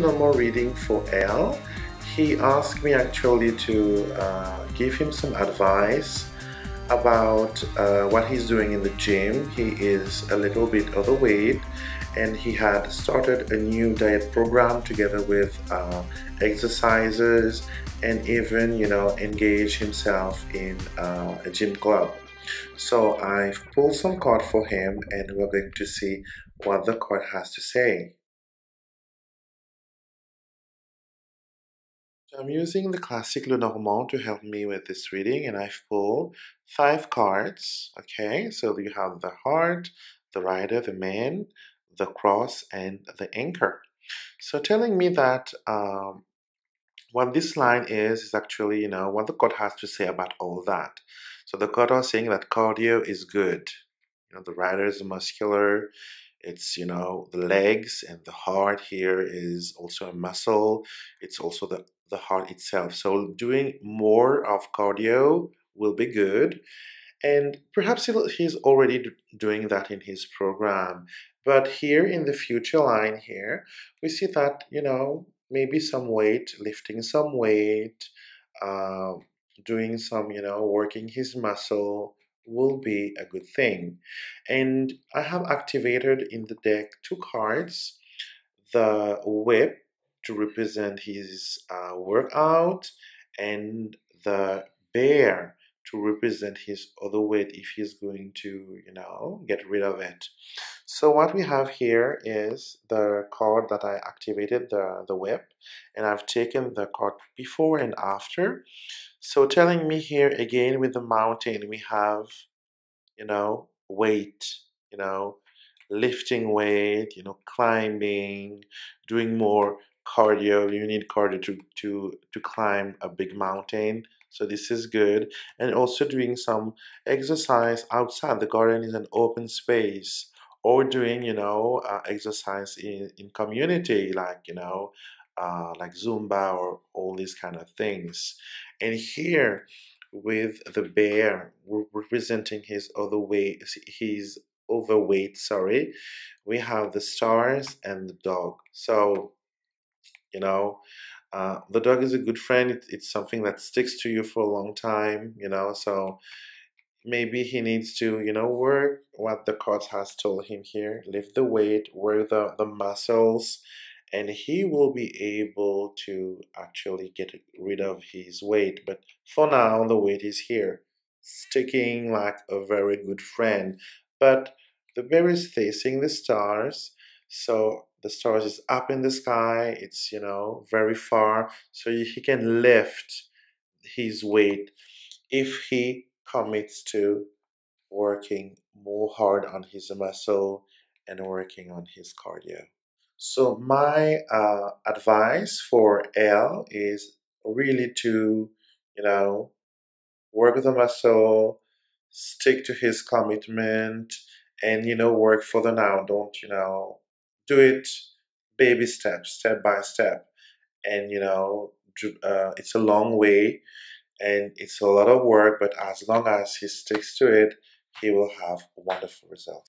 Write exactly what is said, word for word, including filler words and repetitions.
normal reading for L. He asked me actually to uh, give him some advice about uh, what he's doing in the gym. He is a little bit overweight and he had started a new diet program together with uh, exercises and even, you know, engage himself in uh, a gym club. So I've pulled some card for him and we're going to see what the card has to say. I'm using the classic Le Normand to help me with this reading, and I've pulled five cards. Okay, so you have the heart, the rider, the man, the cross, and the anchor. So telling me that um, what this line is, is actually, you know, what the card has to say about all that. So the card are saying that cardio is good. You know, the rider is muscular. It's, you know, the legs, and the heart here is also a muscle. It's also the the heart itself. So doing more of cardio will be good, and perhaps he's already doing that in his program, but here in the future line here we see that, you know, maybe some weight, lifting some weight, uh, doing some, you know, working his muscle will be a good thing. And I have activated in the deck two cards, the whip to represent his uh, workout, and the bear to represent his other weight if he's going to, you know, get rid of it. So what we have here is the card that I activated, the, the whip, and I've taken the card before and after. So telling me here again with the mountain, we have, you know, weight, you know, lifting weight, you know, climbing, doing more cardio. You need cardio to, to, to climb a big mountain, so this is good. And also doing some exercise outside. The garden is an open space, or doing, you know, uh, exercise in, in community, like, you know, uh, like Zumba or all these kind of things. And here with the bear, we're representing his other way, his overweight, sorry, we have the stars and the dog. So, you know, uh, the dog is a good friend. It, it's something that sticks to you for a long time, you know, so maybe he needs to, you know, work what the coach has told him here, lift the weight, work the, the muscles, and he will be able to actually get rid of his weight. But for now, the weight is here, sticking like a very good friend. But the bear is facing the stars, so the stars is up in the sky, it's, you know, very far, so he can lift his weight if he commits to working more hard on his muscle and working on his cardio. So my uh, advice for L is really to, you know, work with the muscle, stick to his commitment, and, you know, work for the now. Don't, you know, do it baby steps, step by step. And, you know, uh, it's a long way and it's a lot of work, but as long as he sticks to it, he will have wonderful results.